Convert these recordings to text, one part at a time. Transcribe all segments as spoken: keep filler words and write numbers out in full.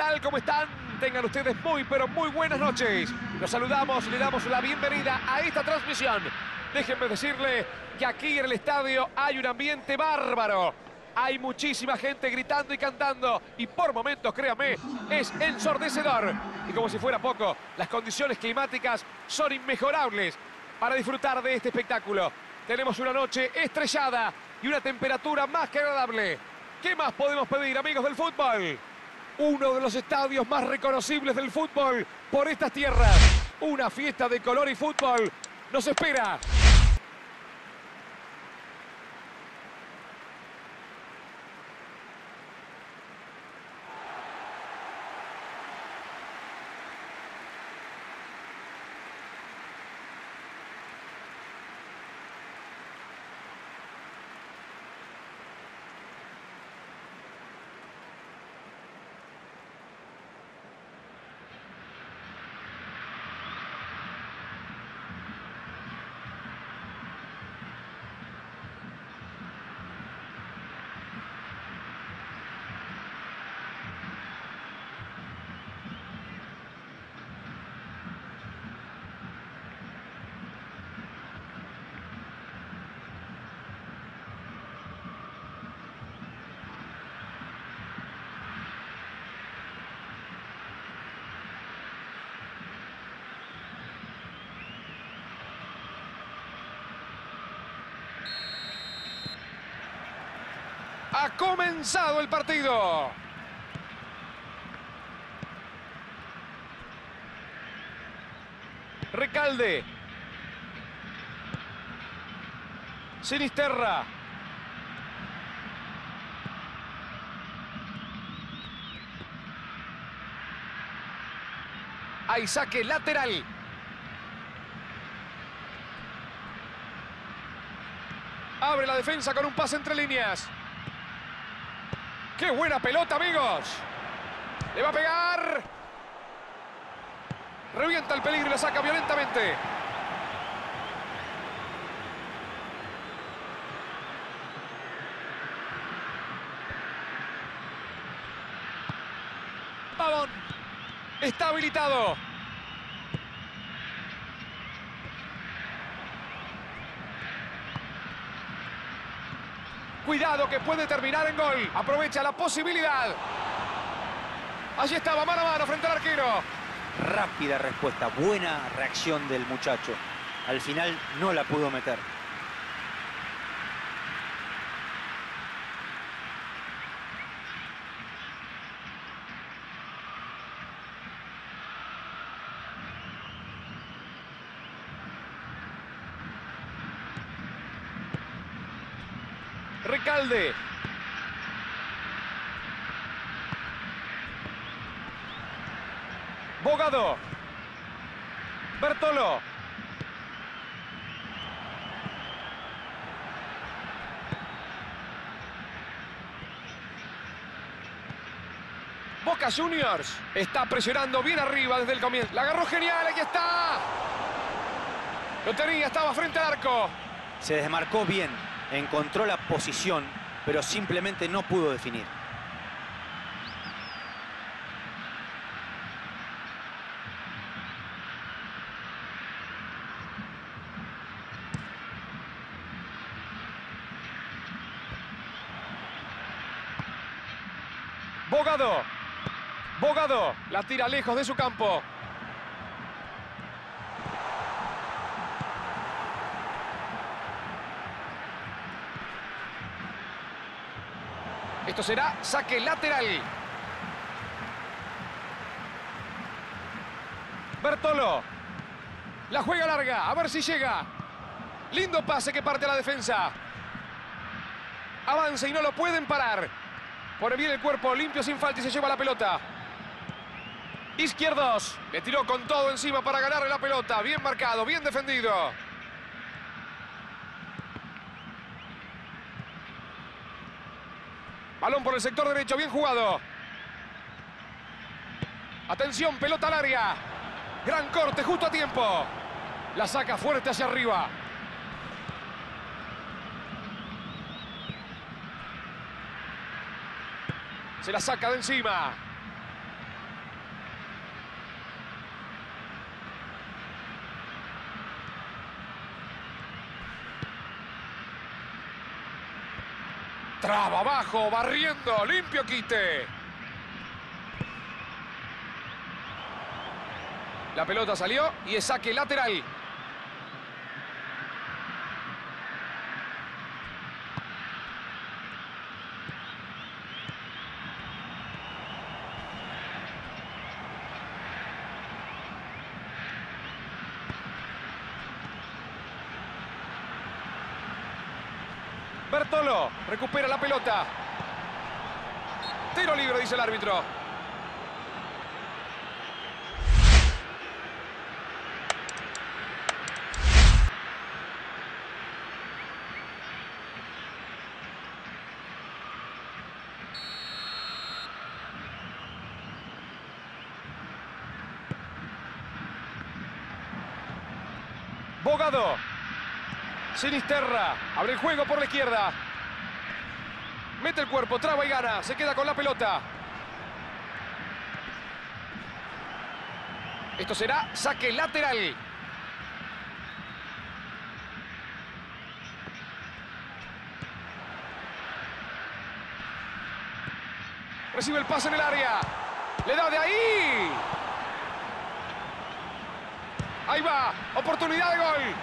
tal? ¿Cómo están? Tengan ustedes muy, pero muy buenas noches. Los saludamos, le damos la bienvenida a esta transmisión. Déjenme decirle que aquí en el estadio hay un ambiente bárbaro. Hay muchísima gente gritando y cantando y por momentos, créame, es ensordecedor. Y como si fuera poco, las condiciones climáticas son inmejorables para disfrutar de este espectáculo. Tenemos una noche estrellada y una temperatura más que agradable. ¿Qué más podemos pedir, amigos del fútbol? Uno de los estadios más reconocibles del fútbol por estas tierras. Una fiesta de color y fútbol nos espera. Ha comenzado el partido. Recalde. Sinisterra. Hay saque lateral. Abre la defensa con un pase entre líneas. ¡Qué buena pelota, amigos! ¡Le va a pegar! Revienta el peligro y la saca violentamente. Pavón. Está habilitado. Cuidado que puede terminar en gol. Aprovecha la posibilidad. Allí estaba, mano a mano frente al arquero. Rápida respuesta, buena reacción del muchacho. Al final no la pudo meter. Recalde. Bogado. Bertolo. Boca Juniors está presionando bien arriba desde el comienzo. La agarró genial, aquí está. Lo tenía, estaba frente al arco. Se desmarcó bien. Encontró la posición, pero simplemente no pudo definir. Bogado. Bogado. La tira lejos de su campo. Esto será saque lateral. Bertolo. La juega larga. A ver si llega. Lindo pase que parte a la defensa. Avanza y no lo pueden parar. Pone bien el cuerpo limpio sin falta y se lleva la pelota. Izquierdos. Le tiró con todo encima para ganarle la pelota. Bien marcado, bien defendido. Balón por el sector derecho, bien jugado. Atención, pelota al área. Gran corte, justo a tiempo. La saca fuerte hacia arriba. Se la saca de encima. Traba abajo, barriendo, limpio quite. La pelota salió y es saque lateral. Bertolo recupera la pelota. Tiro libre, dice el árbitro. Bogado. Sinisterra, abre el juego por la izquierda. Mete el cuerpo, traba y gana. Se queda con la pelota. Esto será saque lateral. Recibe el pase en el área. Le da de ahí. Ahí va, oportunidad de gol.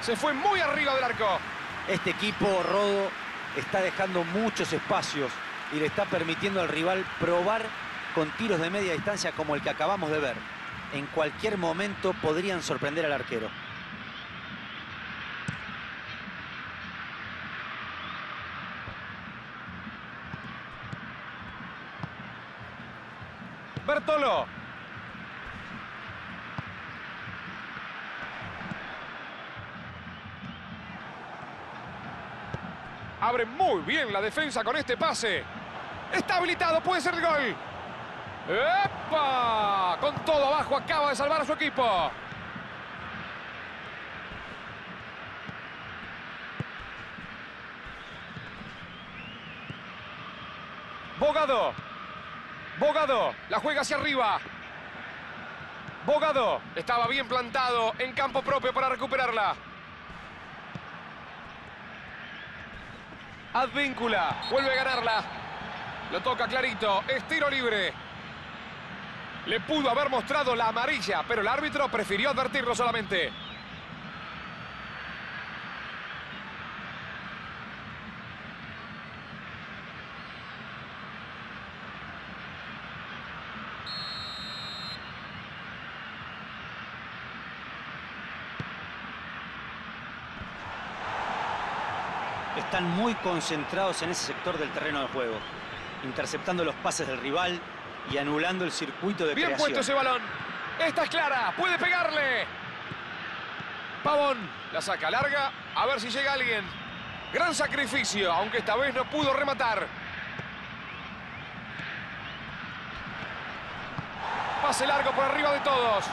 Se fue muy arriba del arco. Este equipo, Rodo, está dejando muchos espacios y le está permitiendo al rival probar con tiros de media distancia como el que acabamos de ver. En cualquier momento podrían sorprender al arquero. Bertolo. Abre muy bien la defensa con este pase. Está habilitado, puede ser el gol. ¡Epa! Con todo abajo acaba de salvar a su equipo. Bogado. Bogado. La juega hacia arriba. Bogado. Estaba bien plantado en campo propio para recuperarla. Advíncula, vuelve a ganarla. Lo toca clarito, es tiro libre. Le pudo haber mostrado la amarilla, pero el árbitro prefirió advertirlo solamente. Están muy concentrados en ese sector del terreno de juego, interceptando los pases del rival y anulando el circuito de creación. Bien puesto ese balón. Esta es clara, puede pegarle. Pavón la saca larga, a ver si llega alguien. Gran sacrificio, aunque esta vez no pudo rematar. Pase largo por arriba de todos.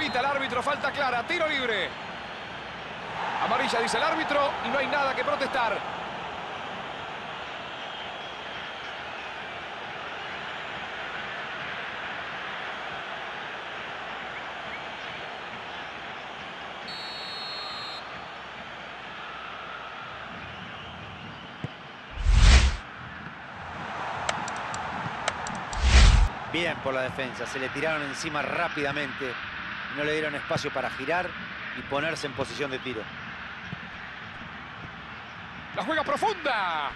Pita el árbitro, falta clara, tiro libre. Amarilla dice el árbitro y no hay nada que protestar. Bien por la defensa, se le tiraron encima rápidamente. No le dieron espacio para girar y ponerse en posición de tiro. La juega profunda.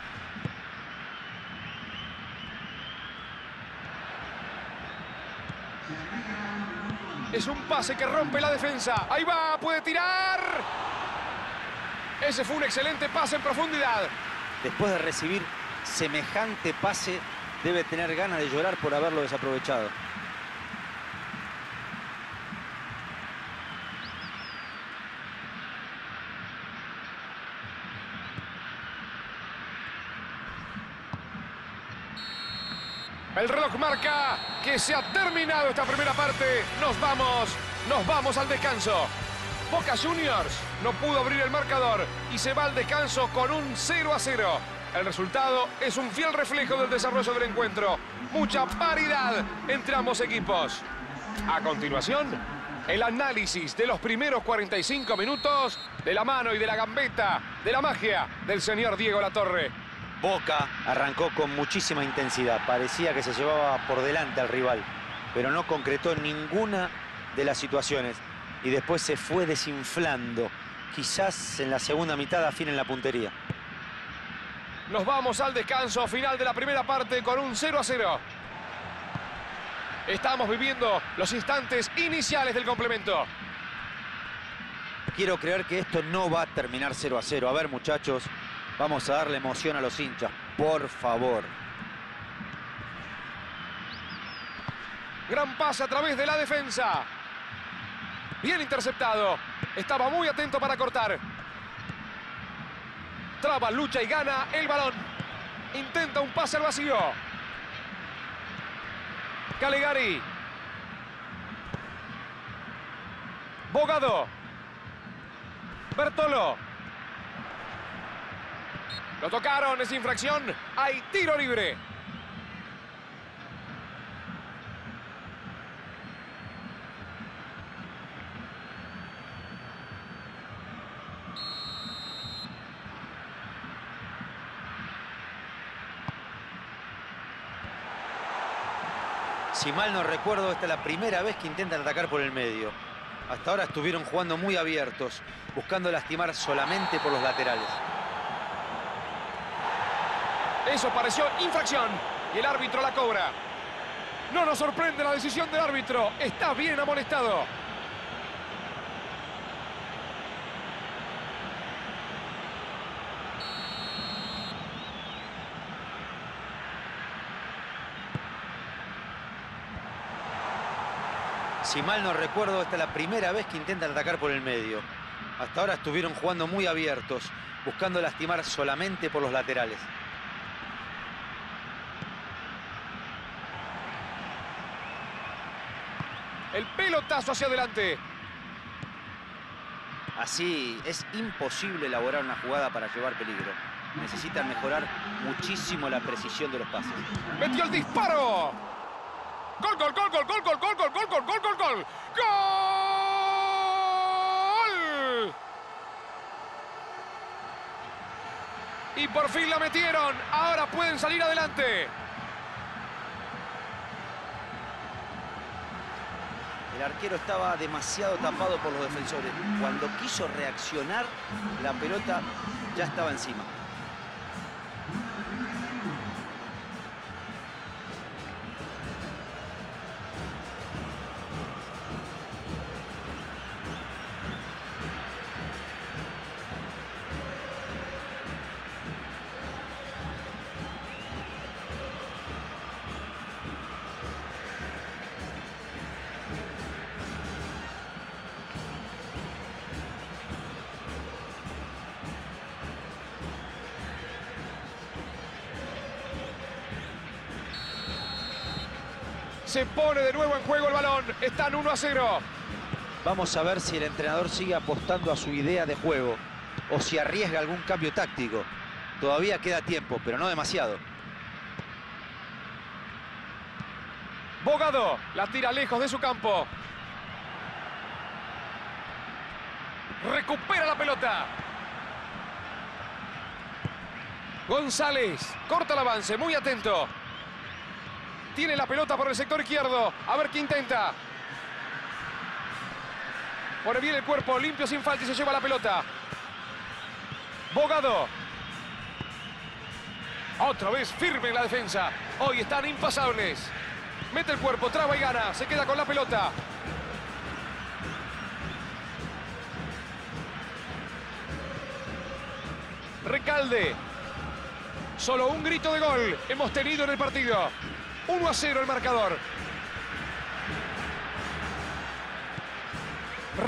Es un pase que rompe la defensa. Ahí va, puede tirar. Ese fue un excelente pase en profundidad. Después de recibir semejante pase, debe tener ganas de llorar por haberlo desaprovechado. El reloj marca que se ha terminado esta primera parte. Nos vamos, nos vamos al descanso. Boca Juniors no pudo abrir el marcador y se va al descanso con un cero a cero. El resultado es un fiel reflejo del desarrollo del encuentro. Mucha paridad entre ambos equipos. A continuación, el análisis de los primeros cuarenta y cinco minutos de la mano y de la gambeta, de la magia del señor Diego Latorre. Boca arrancó con muchísima intensidad, parecía que se llevaba por delante al rival, pero no concretó ninguna de las situaciones y después se fue desinflando, quizás en la segunda mitad afinen la puntería. Nos vamos al descanso final de la primera parte con un cero a cero. Estamos viviendo los instantes iniciales del complemento. Quiero creer que esto no va a terminar cero a cero. A ver, muchachos, vamos a darle emoción a los hinchas, por favor. Gran pase a través de la defensa. Bien interceptado. Estaba muy atento para cortar. Traba, lucha y gana el balón. Intenta un pase al vacío. Calegari. Bogado. Bertolo. Lo tocaron, es infracción. Hay tiro libre. Si mal no recuerdo, esta es la primera vez que intentan atacar por el medio. Hasta ahora estuvieron jugando muy abiertos, buscando lastimar solamente por los laterales. Eso pareció infracción y el árbitro la cobra. No nos sorprende la decisión del árbitro, está bien amonestado. Si mal no recuerdo, esta es la primera vez que intentan atacar por el medio. Hasta ahora estuvieron jugando muy abiertos, buscando lastimar solamente por los laterales. El pelotazo hacia adelante. Así es imposible elaborar una jugada para llevar peligro. Necesitan mejorar muchísimo la precisión de los pases. ¡Metió el disparo! ¡Gol, gol, gol, gol, gol, gol, gol, gol, gol, gol, gol, gol, gol! ¡Gol! Y por fin la metieron. Ahora pueden salir adelante. El arquero estaba demasiado tapado por los defensores. Cuando quiso reaccionar, la pelota ya estaba encima. Se pone de nuevo en juego el balón. Están uno a cero. Vamos a ver si el entrenador sigue apostando a su idea de juego o si arriesga algún cambio táctico. Todavía queda tiempo, pero no demasiado. Bogado la tira lejos de su campo. Recupera la pelota. González corta el avance, muy atento. Tiene la pelota por el sector izquierdo. A ver qué intenta. Pone bien el cuerpo, limpio, sin falta y se lleva la pelota. Bogado. Otra vez firme en la defensa. Hoy están impasables. Mete el cuerpo, traba y gana. Se queda con la pelota. Recalde. Solo un grito de gol hemos tenido en el partido. uno a cero el marcador.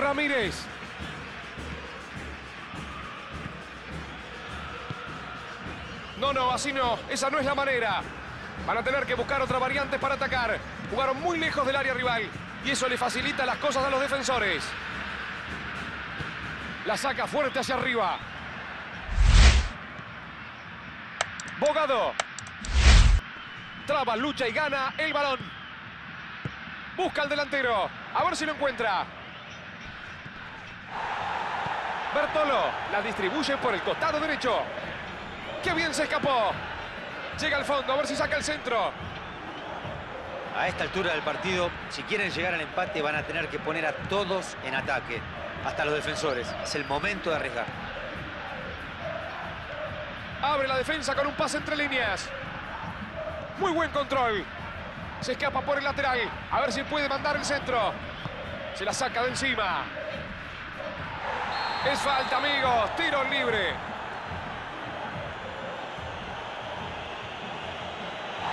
Ramírez. No, no, así no. Esa no es la manera. Van a tener que buscar otra variante para atacar. Jugaron muy lejos del área rival. Y eso le facilita las cosas a los defensores. La saca fuerte hacia arriba. Bogado. Traba, lucha y gana el balón. Busca al delantero. A ver si lo encuentra. Bertolo la distribuye por el costado derecho. ¡Qué bien se escapó! Llega al fondo, a ver si saca el centro. A esta altura del partido, si quieren llegar al empate, van a tener que poner a todos en ataque, hasta los defensores. Es el momento de arriesgar. Abre la defensa con un pase entre líneas. Muy buen control. Se escapa por el lateral. A ver si puede mandar el centro. Se la saca de encima. Es falta, amigos. Tiro libre.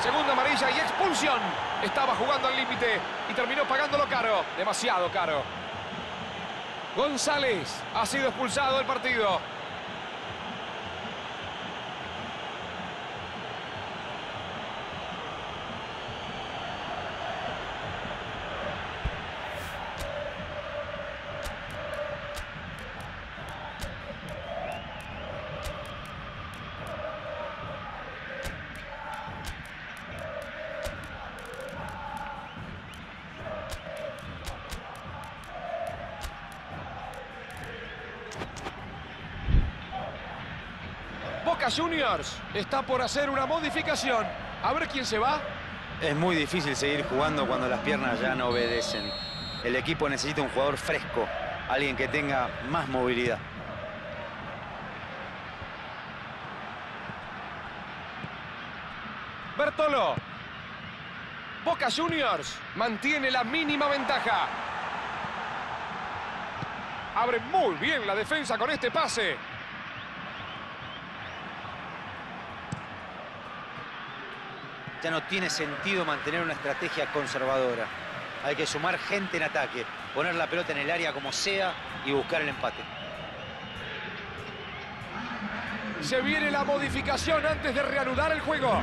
Segunda amarilla y expulsión. Estaba jugando al límite y terminó pagándolo caro. Demasiado caro. González ha sido expulsado del partido. Boca Juniors está por hacer una modificación. A ver quién se va. Es muy difícil seguir jugando cuando las piernas ya no obedecen. El equipo necesita un jugador fresco, alguien que tenga más movilidad. Bertolo. Boca Juniors mantiene la mínima ventaja. Abre muy bien la defensa con este pase. Ya no tiene sentido mantener una estrategia conservadora. Hay que sumar gente en ataque, poner la pelota en el área como sea y buscar el empate. Se viene la modificación antes de reanudar el juego.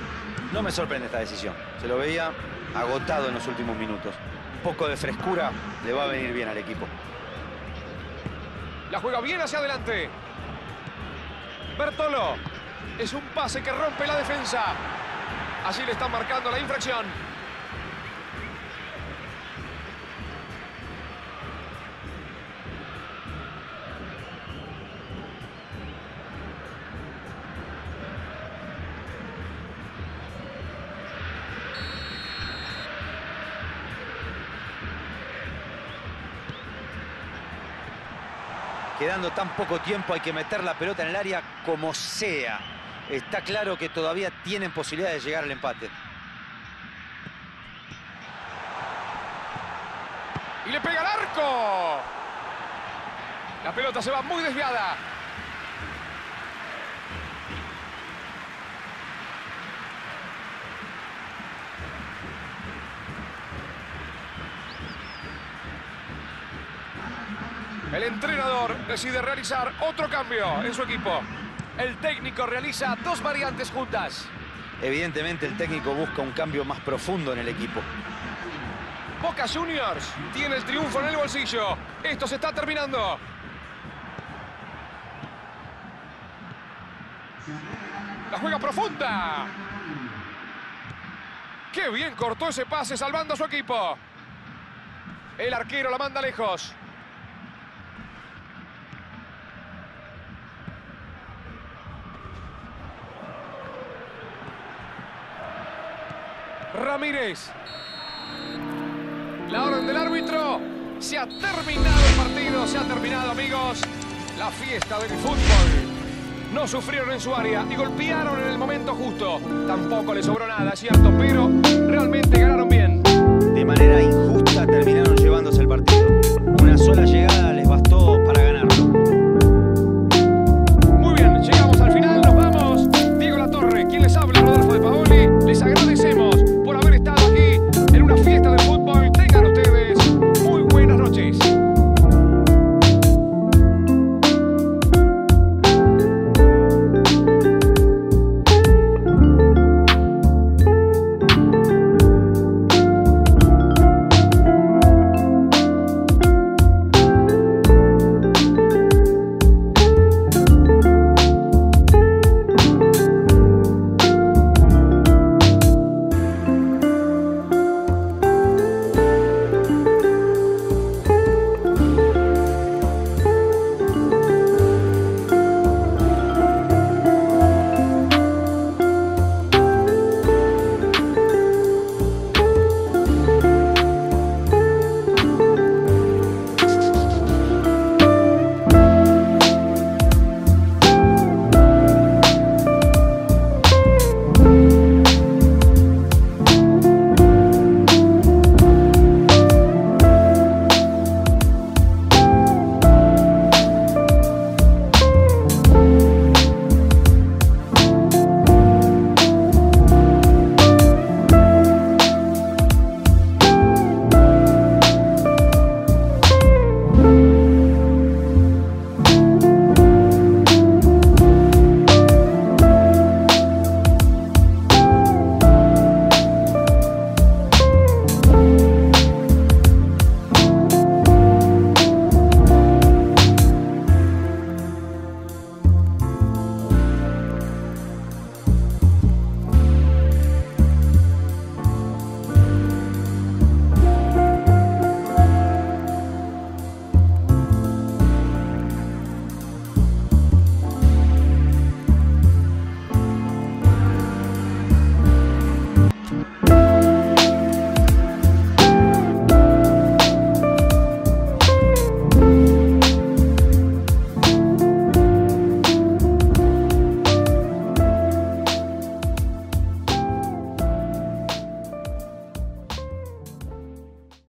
No me sorprende esta decisión. Se lo veía agotado en los últimos minutos. Un poco de frescura le va a venir bien al equipo. La juega bien hacia adelante. Bertolo. Es un pase que rompe la defensa. Allí le están marcando la infracción. Quedando tan poco tiempo, hay que meter la pelota en el área como sea. Está claro que todavía tienen posibilidad de llegar al empate. Y le pega al arco. La pelota se va muy desviada. El entrenador decide realizar otro cambio en su equipo. El técnico realiza dos variantes juntas. Evidentemente el técnico busca un cambio más profundo en el equipo. Boca Juniors tiene el triunfo en el bolsillo. Esto se está terminando. La juega profunda. Qué bien cortó ese pase salvando a su equipo. El arquero la manda lejos. Ramírez. La orden del árbitro. Se ha terminado el partido, se ha terminado, amigos. La fiesta del fútbol. No sufrieron en su área, ni golpearon en el momento justo. Tampoco les sobró nada, es cierto, pero realmente ganaron.